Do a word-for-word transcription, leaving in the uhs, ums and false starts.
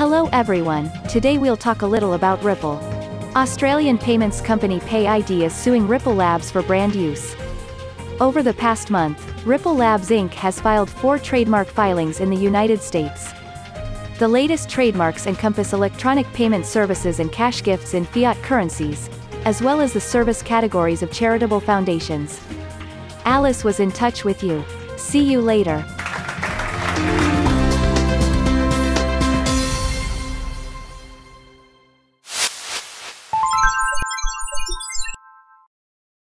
Hello everyone, today we'll talk a little about Ripple. Australian payments company PayID is suing Ripple Labs for brand use. Over the past month, Ripple Labs Incorporated has filed four trademark filings in the United States. The latest trademarks encompass electronic payment services and cash gifts in fiat currencies, as well as the service categories of charitable foundations. Alice was in touch with you. See you later.